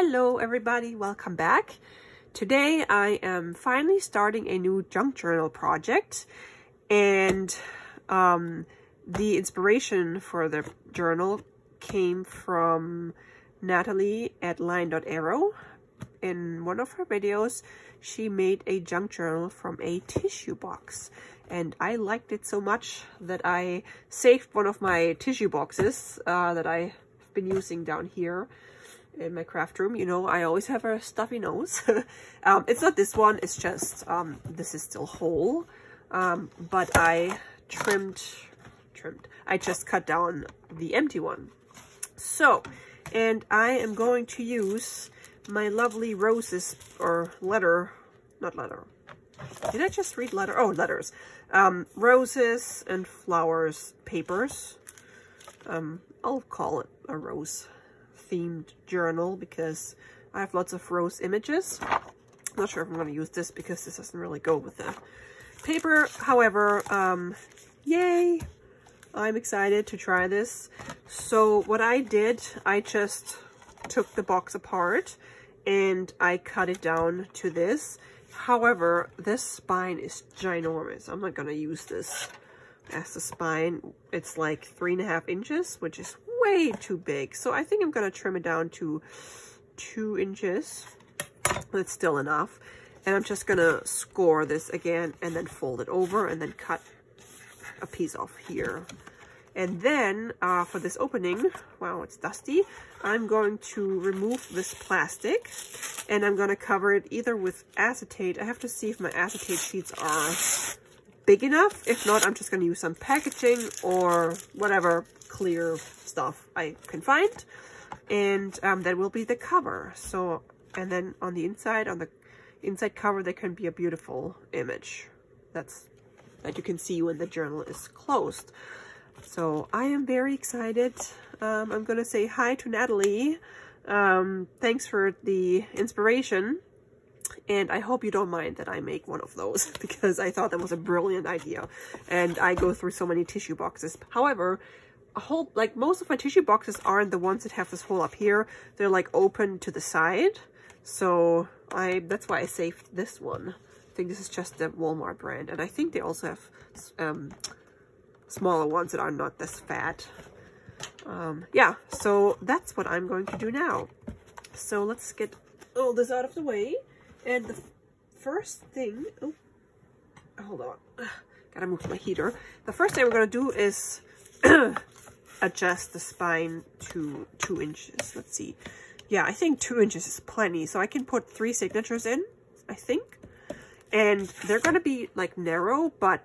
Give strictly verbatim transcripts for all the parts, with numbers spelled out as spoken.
Hello everybody, welcome back. Today I am finally starting a new junk journal project, and um, the inspiration for the journal came from Natalie at LineDotArrow. In one of her videos she made a junk journal from a tissue box, and I liked it so much that I saved one of my tissue boxes uh, that I've been using down here in my craft room. You know, I always have a stuffy nose. Um, it's not this one, it's just um, this is still whole, um, but I trimmed trimmed I just cut down the empty one. So, and I am going to use my lovely roses, or letter, not letter. Did I just read letter? Oh, letters. Um, roses and flowers papers. Um, I'll call it a rose themed journal because I have lots of rose images. Not sure if I'm going to use this because this doesn't really go with the paper. However, um, yay! I'm excited to try this. So what I did, I just took the box apart and I cut it down to this. However, this spine is ginormous. I'm not gonna use this as a spine. It's like three and a half inches, which is way too big. So I think I'm gonna trim it down to two inches. That's still enough. And I'm just gonna score this again and then fold it over and then cut a piece off here. And then uh, for this opening, wow, it's dusty, I'm going to remove this plastic and I'm going to cover it either with acetate. I have to see if my acetate sheets are big enough. If not, I'm just going to use some packaging or whatever clear stuff I can find. And um, that will be the cover. So, and then on the inside, on the inside cover, there can be a beautiful image that's that you can see when the journal is closed. So I am very excited. Um, I'm going to say hi to Natalie. Um, thanks for the inspiration. And I hope you don't mind that I make one of those because I thought that was a brilliant idea. And I go through so many tissue boxes. However, a whole, like most of my tissue boxes aren't the ones that have this hole up here. They're like open to the side. So I that's why I saved this one. I think this is just the Walmart brand. And I think they also have um, smaller ones that are not this fat. Um, yeah, so that's what I'm going to do now. So let's get all this out of the way. And the first thing, oh, hold on, gotta move my heater. The first thing we're gonna do is adjust the spine to two inches. Let's see. Yeah, I think two inches is plenty. So I can put three signatures in, I think. And they're gonna be like narrow, but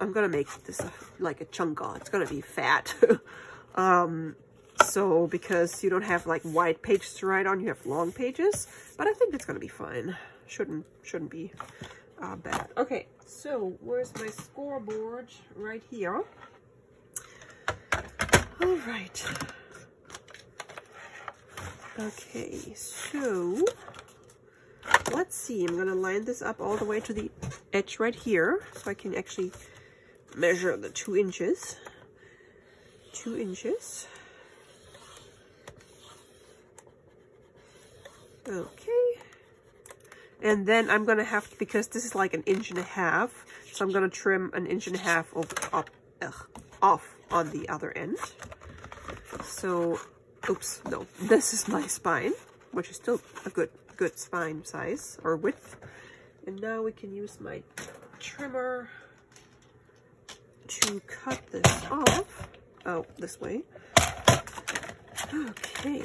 I'm gonna make this a, like a chunka. It's gonna be fat. um, so because you don't have like wide pages to write on, you have long pages. But I think it's gonna be fine. Shouldn't shouldn't be uh, bad. Okay, so where's my scoreboard? Right here. All right. Okay, so let's see. I'm gonna line this up all the way to the edge right here, so I can actually measure the two inches, two inches. Okay. And then I'm going to have, to, because this is like an inch and a half, so I'm going to trim an inch and a half of, up, ugh, off on the other end. So, oops, no, this is my spine, which is still a good, good spine size or width. And now we can use my trimmer to cut this off. Oh, this way. Okay.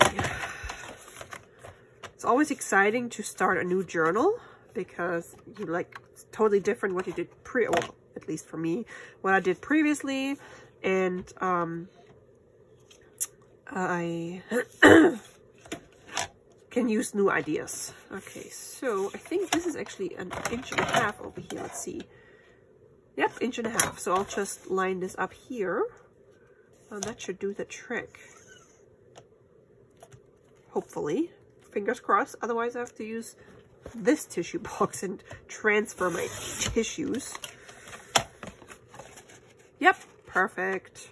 It's always exciting to start a new journal because you like, it's totally different what you did pre, well, at least for me, what I did previously. And um, I can use new ideas. Okay, so I think this is actually an inch and a half over here. Let's see. Yep, inch and a half. So I'll just line this up here. And that should do the trick. Hopefully. Fingers crossed. Otherwise I have to use this tissue box and transfer my tissues. Yep, perfect.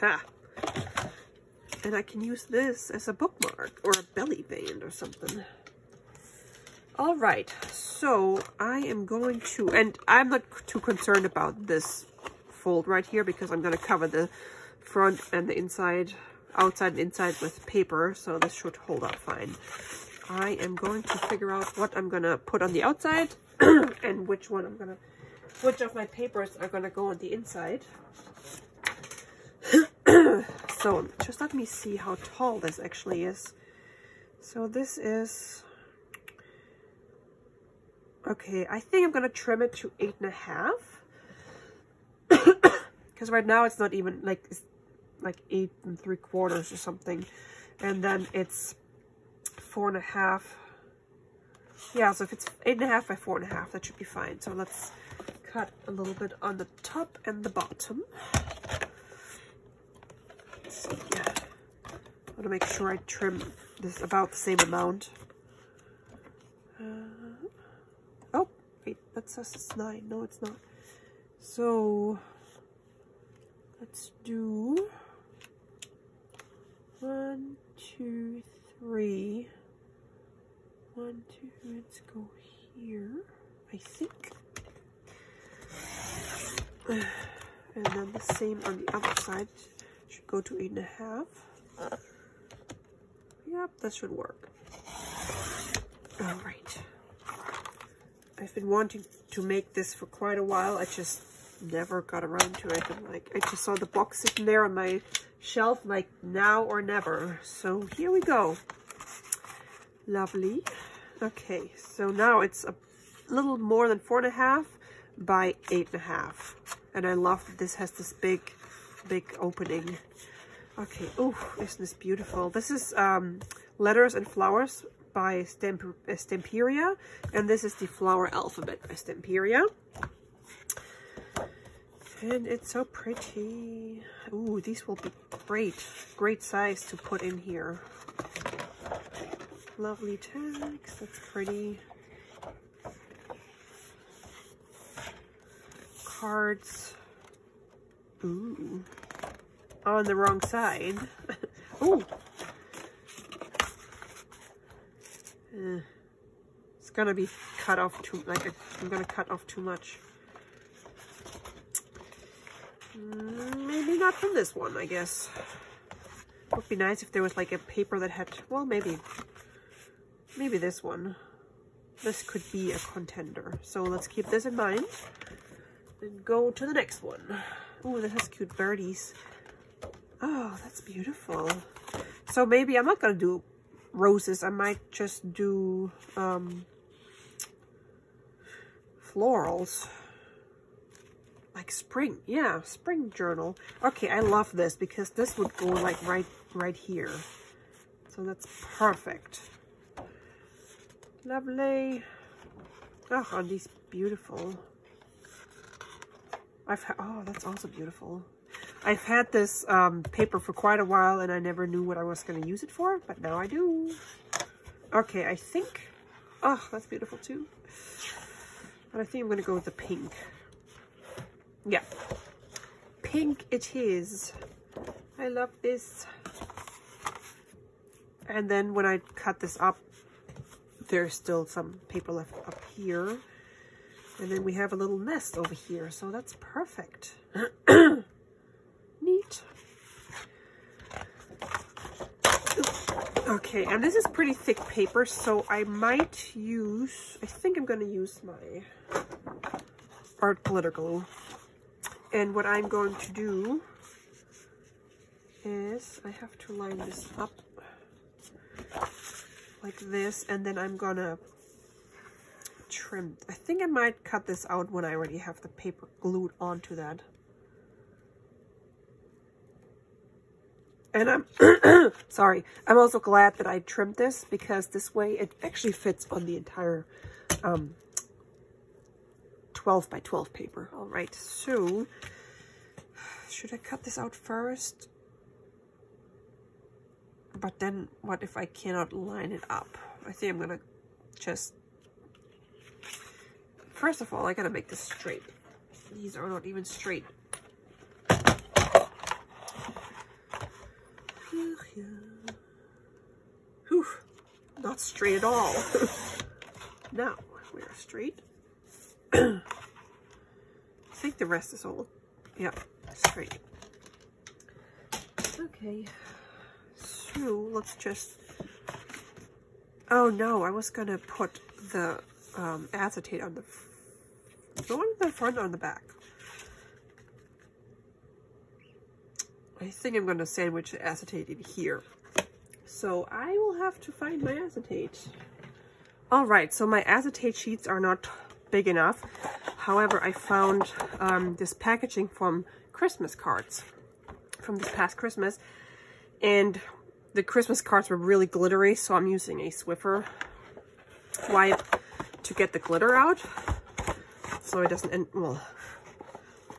Ha. and I can use this as a bookmark or a belly band or something. All right, so I am going to, and I'm not too concerned about this fold right here because I'm going to cover the front and the inside, outside and inside with paper, so this should hold up fine. I am going to figure out what I'm going to put on the outside and which one I'm going to, which of my papers are going to go on the inside. So just let me see how tall this actually is. So this is... okay, I think I'm going to trim it to eight and a half. Because right now it's not even, like, it's like eight and three quarters or something. And then it's four and a half. Yeah, so if it's eight and a half by four and a half, that should be fine. So let's cut a little bit on the top and the bottom. Let's see. I want to make sure I trim this about the same amount. Uh, oh, wait, that says it's nine. No, it's not. So... let's do one, two, three. One, two, let's go here, I think. And then the same on the other side. Should go to eight and a half. Yep, that should work. Alright. I've been wanting to make this for quite a while. I just never got around to it, and like I just saw the box sitting there on my shelf, like now or never. So here we go. Lovely. Okay, so now it's a little more than four and a half by eight and a half, and I love that this has this big, big opening. Okay. Oh, isn't this beautiful? This is um, Letters and Flowers by Stamp Stamperia, and this is the Flower Alphabet by Stamperia. And it's so pretty. Ooh, these will be great. Great size to put in here. Lovely tags. That's pretty. Cards. Ooh. On the wrong side. Ooh. Uh, it's gonna be cut off too, like I'm gonna cut off too much. Maybe not from this one, I guess. Would be nice if there was like a paper that had, well, maybe, maybe this one. This could be a contender. So let's keep this in mind and go to the next one. Oh, this has cute birdies. Oh, that's beautiful. So maybe I'm not gonna do roses. I might just do um, florals. Like spring, yeah, spring journal. Okay, I love this because this would go like right, right here. So that's perfect. Lovely. Oh, and these beautiful. I've had, oh, that's also beautiful. I've had this um, paper for quite a while and I never knew what I was going to use it for, but now I do. Okay, I think, oh, that's beautiful too. But I think I'm going to go with the pink. Yeah, pink it is. I love this. And then when I cut this up, there's still some paper left up here. And then we have a little nest over here, so that's perfect. Neat. Okay, and this is pretty thick paper, so I might use, I think I'm going to use my art glitter glue. And what I'm going to do is I have to line this up like this, and then I'm gonna trim. I think I might cut this out when I already have the paper glued onto that. And I'm, sorry, I'm also glad that I trimmed this because this way it actually fits on the entire um, twelve by twelve paper. All right, so should I cut this out first? But then what if I cannot line it up? I think I'm gonna just, first of all, I gotta make this straight. These are not even straight. here. Whew, not straight at all. Now we are straight. I think the rest is all, yeah, straight. Okay, so let's just, oh no, I was gonna put the um, acetate on the, the one on the front or on the back. I think I'm gonna sandwich the acetate in here. So I will have to find my acetate. All right, so my acetate sheets are not big enough. However, I found um, this packaging from Christmas cards, from this past Christmas. And the Christmas cards were really glittery, so I'm using a Swiffer wipe to get the glitter out. So it doesn't end, well,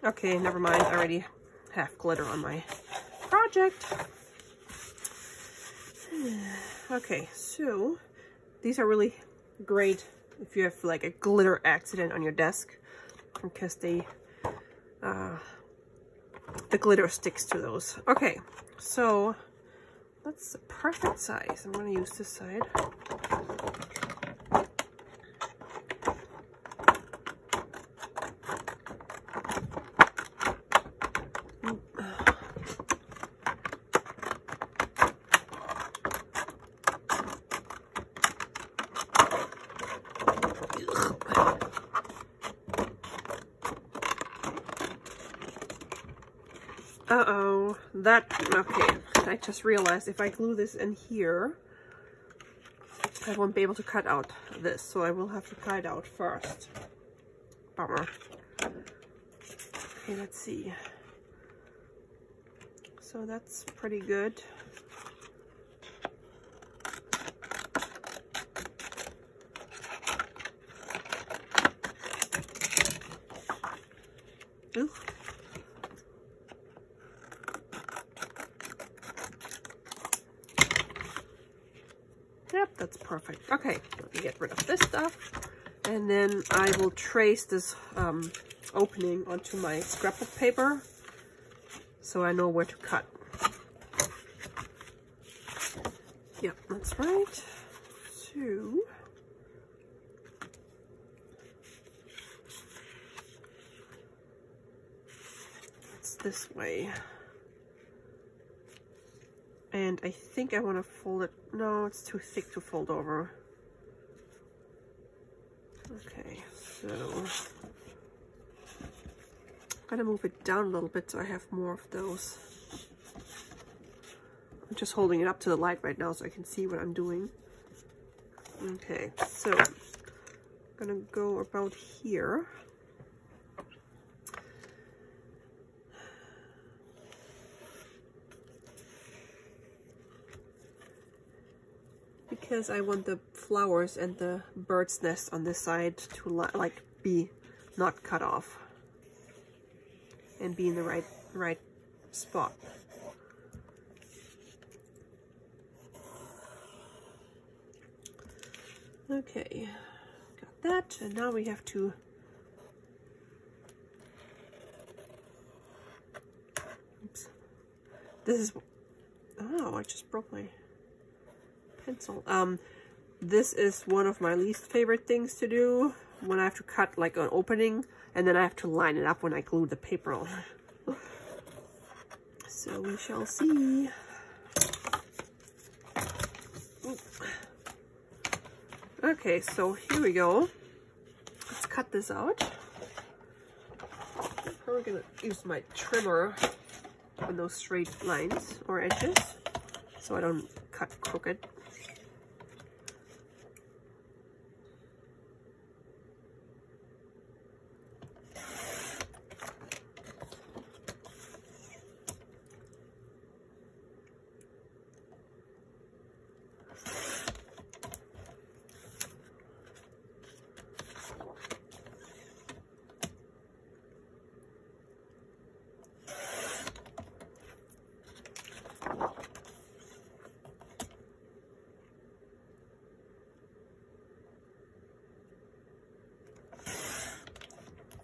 okay, never mind, I already have glitter on my project. Okay, so these are really great if you have like a glitter accident on your desk, because they, uh, the glitter sticks to those. Okay, so that's the perfect size. I'm gonna use this side. Uh-oh, that, okay, I just realized if I glue this in here, I won't be able to cut out this, so I will have to cut it out first. Bummer. Okay, let's see. So that's pretty good. Ooh. That's perfect. Okay, let me get rid of this stuff, and then I will trace this um, opening onto my scrapbook paper so I know where to cut. Yep, that's right. So, it's this way. And I think I want to fold it. No, it's too thick to fold over. Okay, so I'm gonna move it down a little bit so I have more of those. I'm just holding it up to the light right now so I can see what I'm doing. Okay, so I'm gonna go about here. Because I want the flowers and the bird's nest on this side to li like be not cut off and be in the right right spot. Okay, got that, and now we have to oops. This is oh, I just broke my pencil. Um, this is one of my least favorite things to do when I have to cut like an opening and then I have to line it up when I glue the paper on. So we shall see. Ooh. Okay, so here we go. Let's cut this out. I'm probably gonna use my trimmer on those straight lines or edges so I don't cut crooked.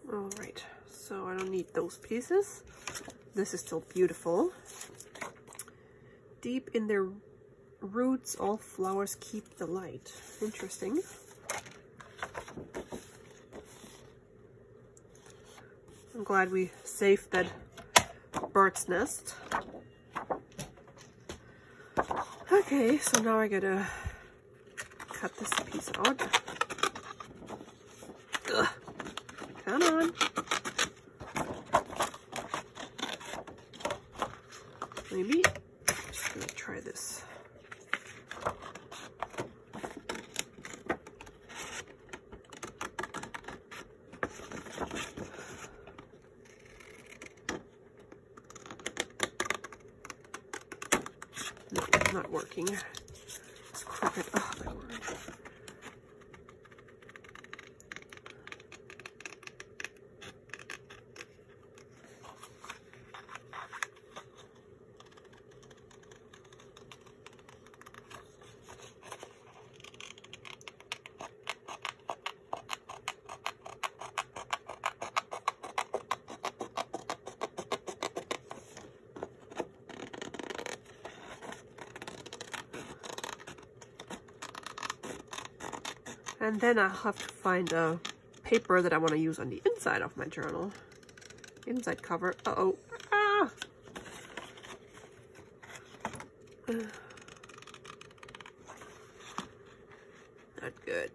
Alright, so I don't need those pieces. This is still beautiful. Deep in their roots, all flowers keep the light. Interesting. I'm glad we saved that bird's nest. Okay, so now I gotta cut this piece out. Ugh. Come on. Maybe. Just gonna try this. No, it's not working. It's crooked. Oh, my word. And then I'll have to find a paper that I want to use on the inside of my journal. Inside cover. Uh-oh. Ah! Not good.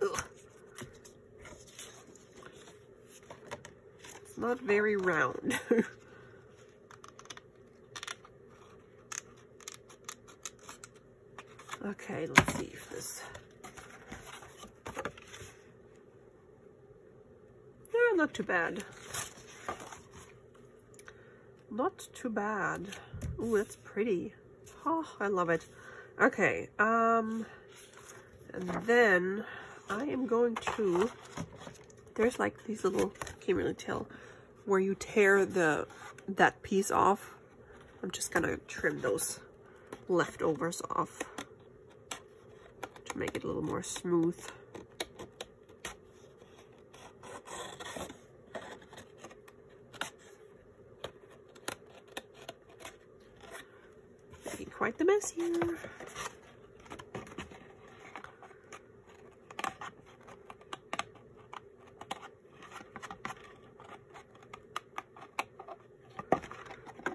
Ugh. It's not very round. Okay, let's see if this... Eh, not too bad. Not too bad. Ooh, that's pretty. Oh, I love it. Okay, um, and then I am going to... There's like these little, can't really tell, where you tear the that piece off. I'm just gonna trim those leftovers off. Make it a little more smooth. Making quite the mess here.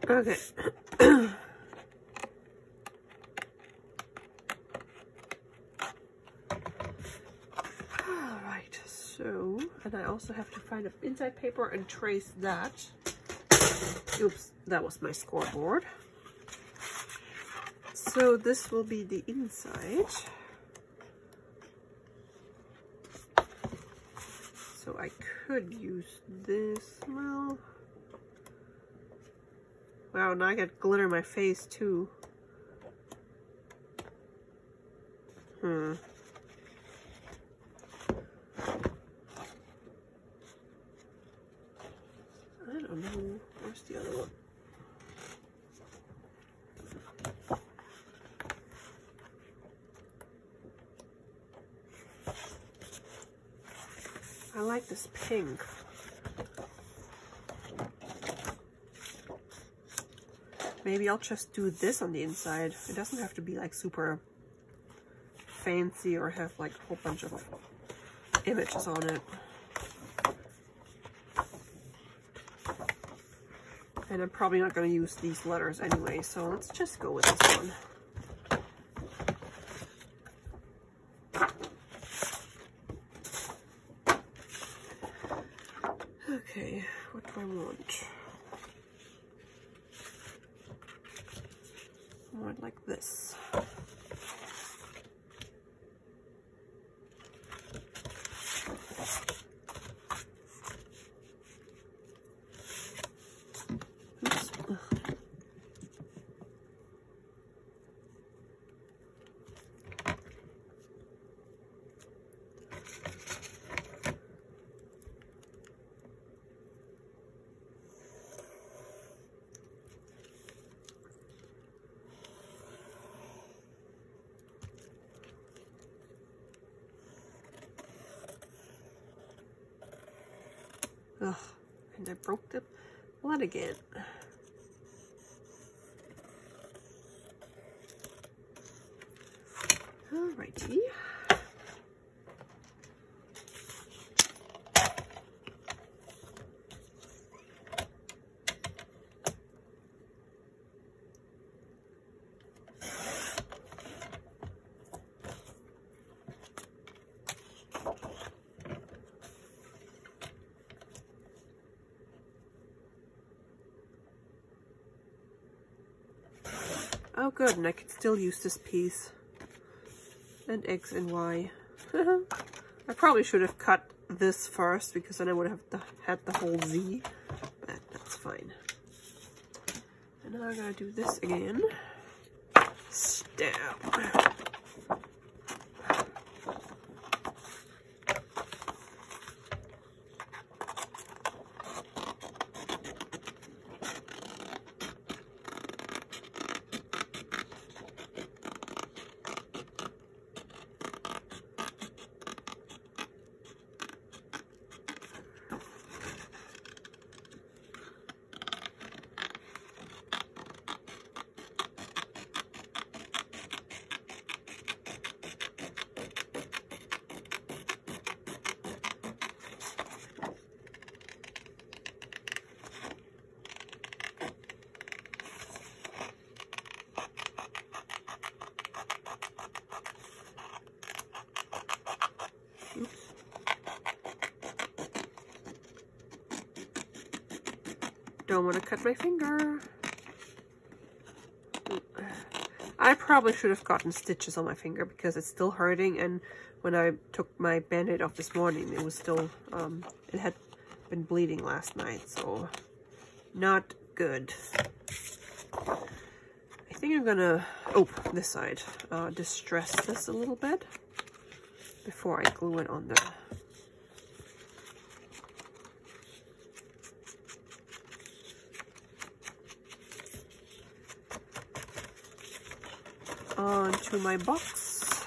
Okay. Also have to find an inside paper and trace that. Oops, that was my scoreboard. So this will be the inside. So I could use this. Well, wow, now I got glitter in my face too. Hmm. The other one. I like this pink. Maybe I'll just do this on the inside. It doesn't have to be like super fancy or have like a whole bunch of images on it. And I'm probably not going to use these letters anyway, so let's just go with this one. Okay, what do I want? I want like this. Ugh, and I broke the blood again. Alrighty. Oh good, and I can still use this piece. And X and Y. I probably should have cut this first because then I would have had the whole Z, but that's fine. And now I gotta do this again. Stamp. Don't want to cut my finger. I probably should have gotten stitches on my finger because it's still hurting, and when I took my band-aid off this morning it was still um, it had been bleeding last night, so not good. I think I'm gonna oh this side uh, distress this a little bit before I glue it on the onto my box.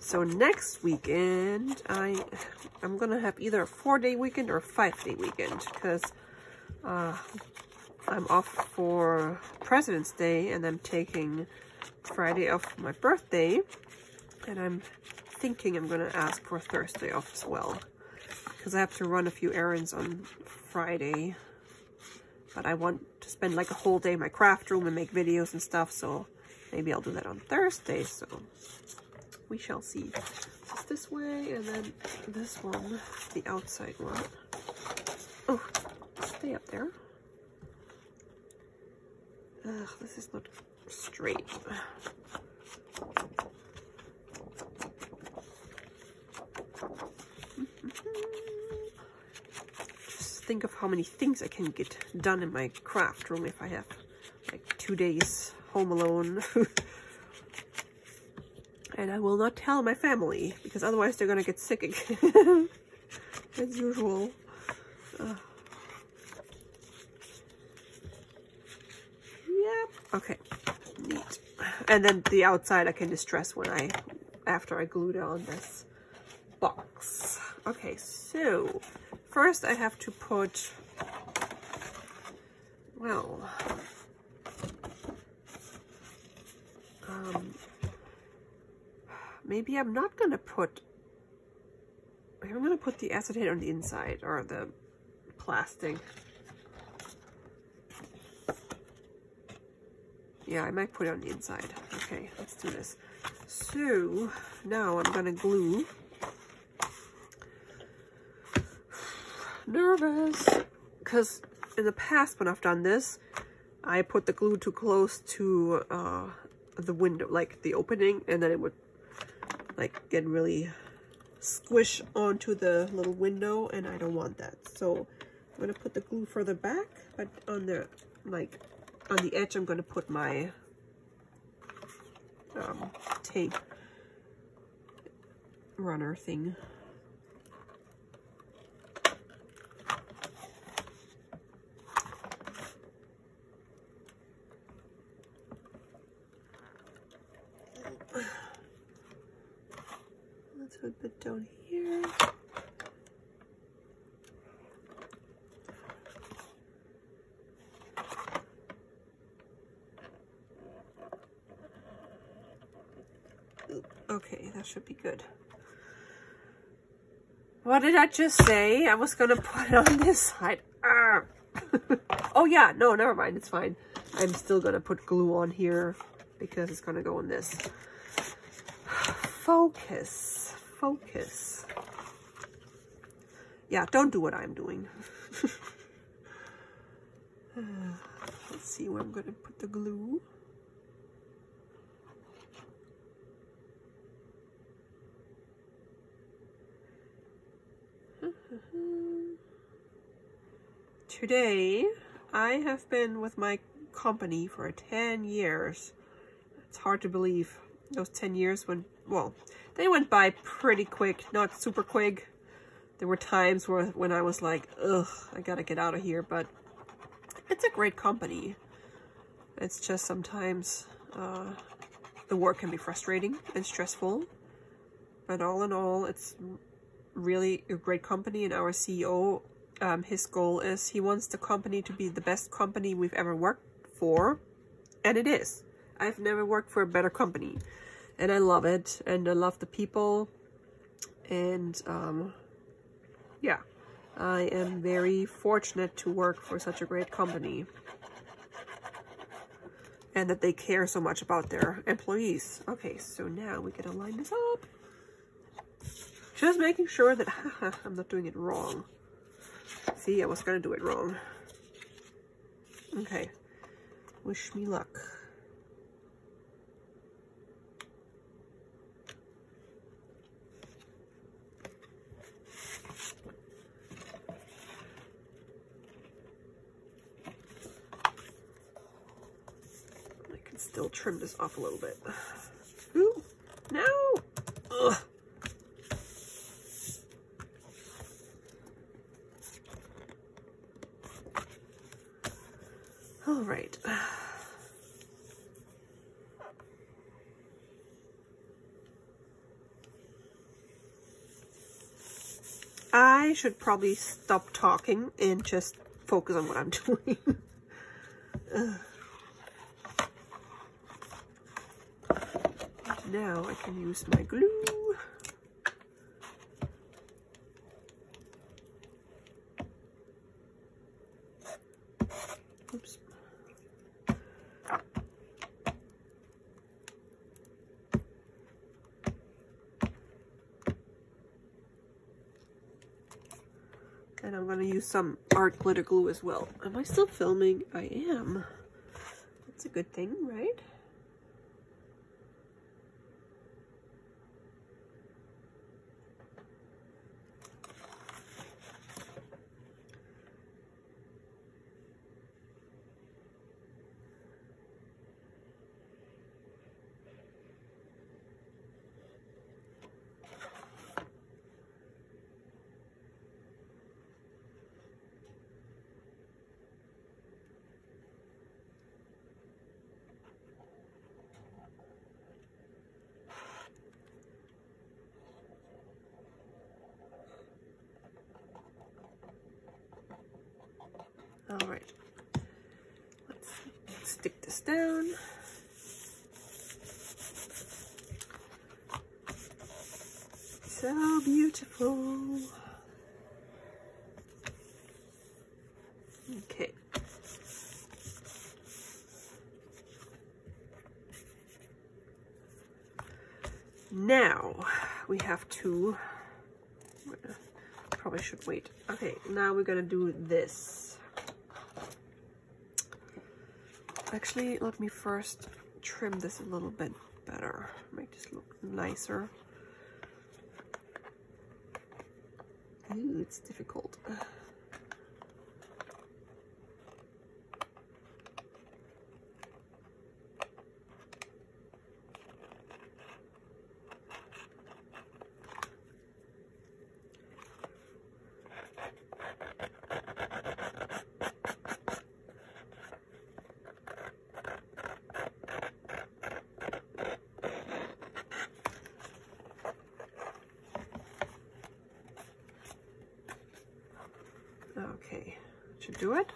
So next weekend I I'm gonna have either a four-day weekend or a five-day weekend because uh, I'm off for President's Day and I'm taking Friday off for my birthday, and I'm thinking I'm gonna ask for Thursday off as well because I have to run a few errands on Friday. But I want to spend like a whole day in my craft room and make videos and stuff, so maybe I'll do that on Thursday, so we shall see. Just this way, and then this one, the outside one. Oh, stay up there. Ugh, this is not straight. Think of how many things I can get done in my craft room if I have like two days home alone. And I will not tell my family because otherwise they're gonna get sick again as usual. Uh. Yep. Okay. Neat. And then the outside I can distress when I after I glued on this box. Okay, so first I have to put, well, um, maybe I'm not gonna put, I'm gonna put the acetate on the inside, or the plastic. Yeah, I might put it on the inside. Okay, let's do this. So now I'm gonna glue. Nervous, because in the past when I've done this, I put the glue too close to uh, the window, like the opening, and then it would like get really squish onto the little window, and I don't want that. So I'm gonna put the glue further back, but on the like on the edge, I'm gonna put my um, tape runner thing. a bit down here. Okay, that should be good. What did I just say? I was gonna put it on this side. Ah. Oh yeah, no, never mind, it's fine. I'm still gonna put glue on here because it's gonna go on this. Focus, focus. Yeah, don't do what I'm doing. uh, let's see where I'm gonna put the glue. Today, I have been with my company for ten years. It's hard to believe. Those ten years went, well, they went by pretty quick, not super quick. There were times where when I was like, ugh, I gotta get out of here, but it's a great company. It's just sometimes uh, the work can be frustrating and stressful, but all in all, it's really a great company, and our C E O, um, his goal is he wants the company to be the best company we've ever worked for, and it is. I've never worked for a better company, and I love it, and I love the people, and um, yeah, I am very fortunate to work for such a great company, and that they care so much about their employees. Okay, so now we gotta line this up. Just making sure that I'm not doing it wrong. See, I was gonna do it wrong. Okay, wish me luck. I can still trim this off a little bit. Ooh, no! Ugh. All right. I should probably stop talking and just focus on what I'm doing. Now I can use my glue. Oops. And I'm gonna use some art glitter glue as well. Am I still filming? I am. That's a good thing, right? All right, let's stick this down. So beautiful. Okay. Now we have to, probably should wait. Okay, now we're gonna do this. Actually, let me first trim this a little bit better, make this look nicer. Ooh, it's difficult. Okay, should do it.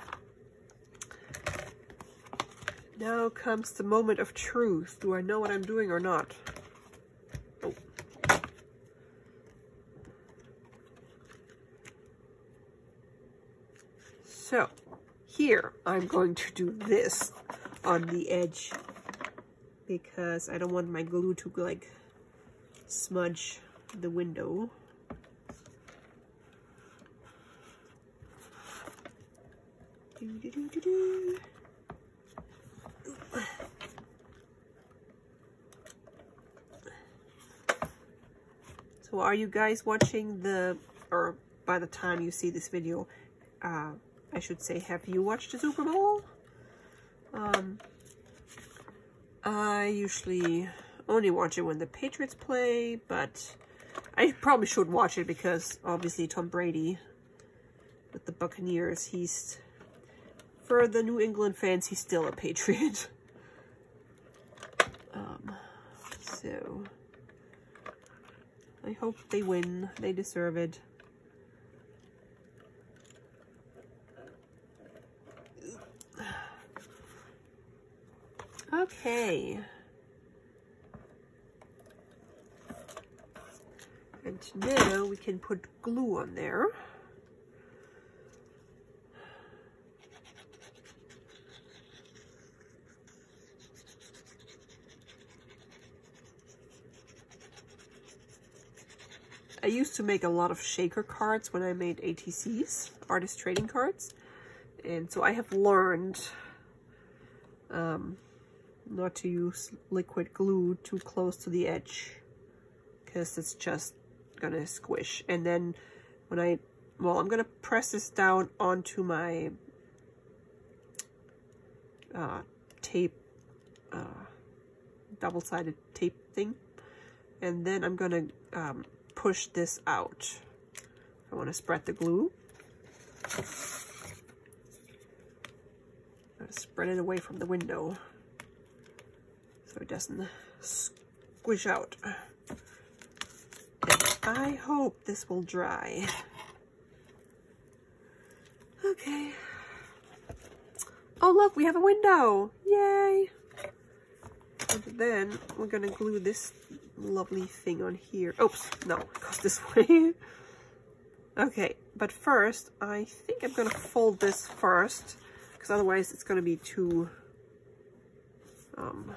Now comes the moment of truth. Do I know what I'm doing or not? Oh. So, here I'm going to do this on the edge because I don't want my glue to like smudge the window. Do, do, do, do. So are you guys watching the, or by the time you see this video, uh, I should say, have you watched the Super Bowl? Um, I usually only watch it when the Patriots play, but I probably should watch it because obviously Tom Brady with the Buccaneers, he's... For the New England fans, he's still a Patriot. um, so, I hope they win. They deserve it. Okay. And now we can put glue on there. I used to make a lot of shaker cards when I made A T Cs, artist trading cards, and so I have learned um, not to use liquid glue too close to the edge because it's just gonna squish. And then when I, well, I'm gonna press this down onto my uh, tape, uh, double-sided tape thing, and then I'm gonna um, push this out. I want to spread the glue. I'm gonna spread it away from the window so it doesn't squish out. And I hope this will dry. Okay. Oh look, we have a window! Yay! And then we're gonna glue this lovely thing on here. Oops, no, it goes this way. Okay, but first, I think I'm gonna fold this first, because otherwise it's gonna be too, um,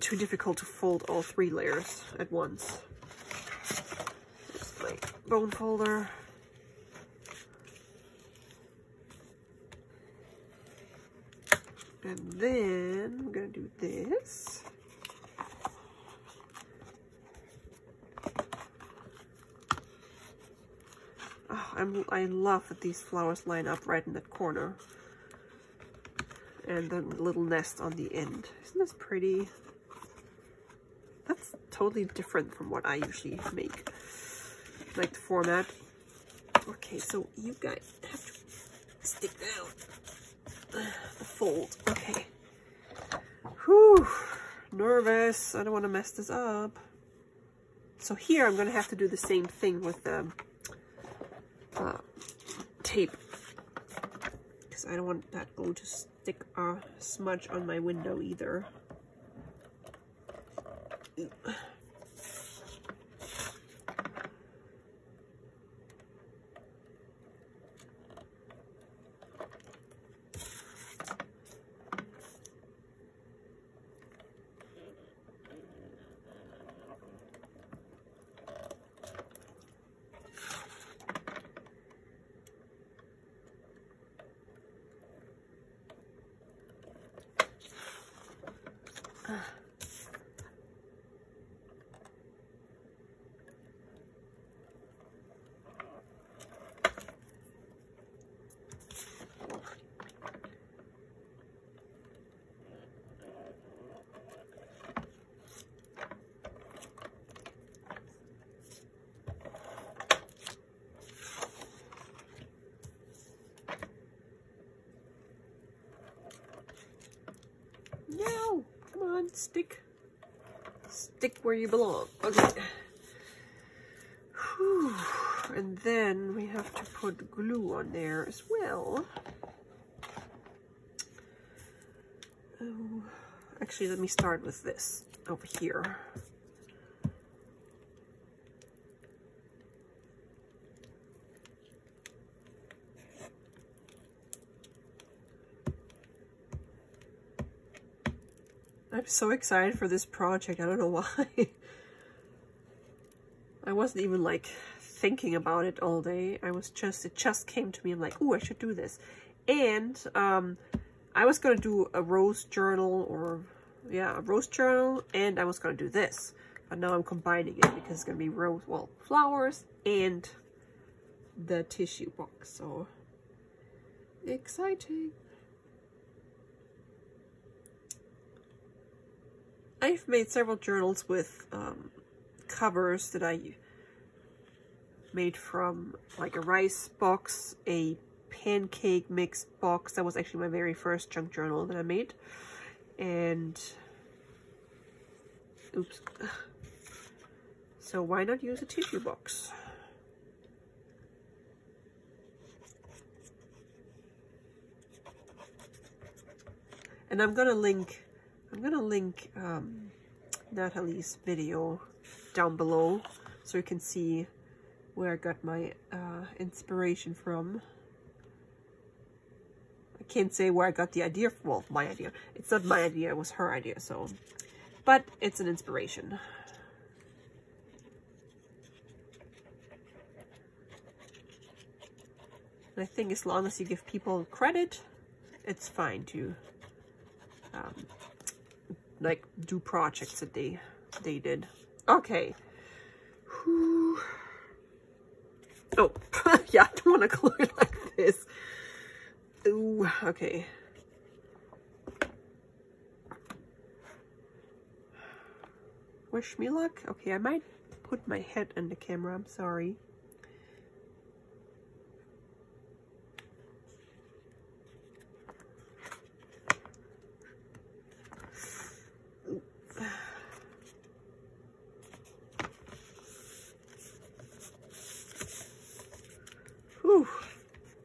too difficult to fold all three layers at once. Here's my bone folder. And then I'm gonna do this. Oh, I'm, I love that these flowers line up right in that corner. And the little nest on the end. Isn't this pretty? That's totally different from what I usually make. I like the format. Okay, so you guys have to stick down the fold. Okay. Whew. Nervous. I don't want to mess this up. So here I'm going to have to do the same thing with the uh, tape. Because I don't want that glue to stick a uh, smudge on my window either. Ew. Stick, stick where you belong. Okay. Whew. and then we have to put glue on there as well. Oh, actually, let me start with this over here. I'm so excited for this project. I don't know why. I wasn't even like thinking about it all day. I was just, it just came to me. I'm like, oh, I should do this. And um, I was going to do a rose journal or, yeah, a rose journal. And I was going to do this. But now I'm combining it because it's going to be rose, well, flowers and the tissue box. So exciting. I've made several journals with um, covers that I made from like a rice box, a pancake mix box. That was actually my very first junk journal that I made. And, oops. So why not use a tissue box? And I'm gonna link I'm gonna link um, Natalie's video down below so you can see where I got my uh, inspiration from. I can't say where I got the idea from. Well, my idea. It's not my idea, it was her idea, so. But it's an inspiration. And I think as long as you give people credit, it's fine to um, like do projects that they they did. Okay. Whew. Oh, yeah, I don't want to glue it like this. Ooh, okay. Wish me luck. Okay, I might put my head in the camera, I'm sorry.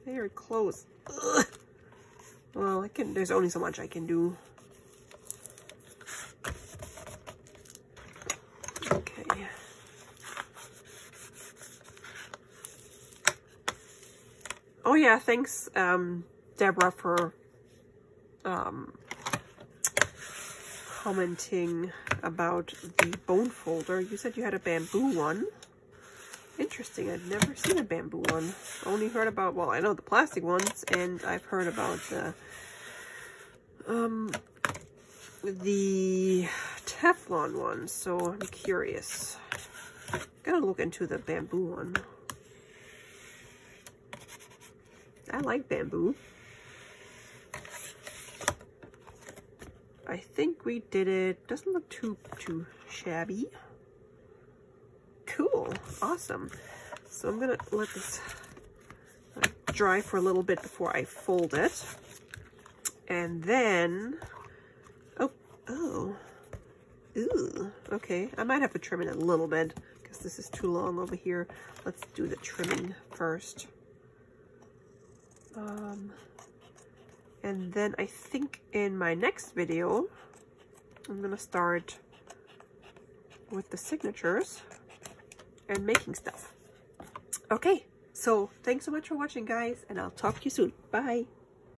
Very close. Ugh. Well, I can, there's only so much I can do. Okay. Oh yeah, thanks um Deborah for um commenting about the bone folder. You said you had a bamboo one. Interesting, I've never seen a bamboo one. Only heard about, well, I know the plastic ones, and I've heard about the, um, the Teflon ones, so I'm curious. Gotta look into the bamboo one. I like bamboo. I think we did it. Doesn't look too, too shabby. Cool, awesome. So I'm gonna let this dry for a little bit before I fold it, and then oh oh ooh, okay, I might have to trim it a little bit because this is too long over here. Let's do the trimming first, um, and then I think in my next video I'm gonna start with the signatures and making stuff. Okay, so thanks so much for watching, guys, and I'll talk to you soon. Bye.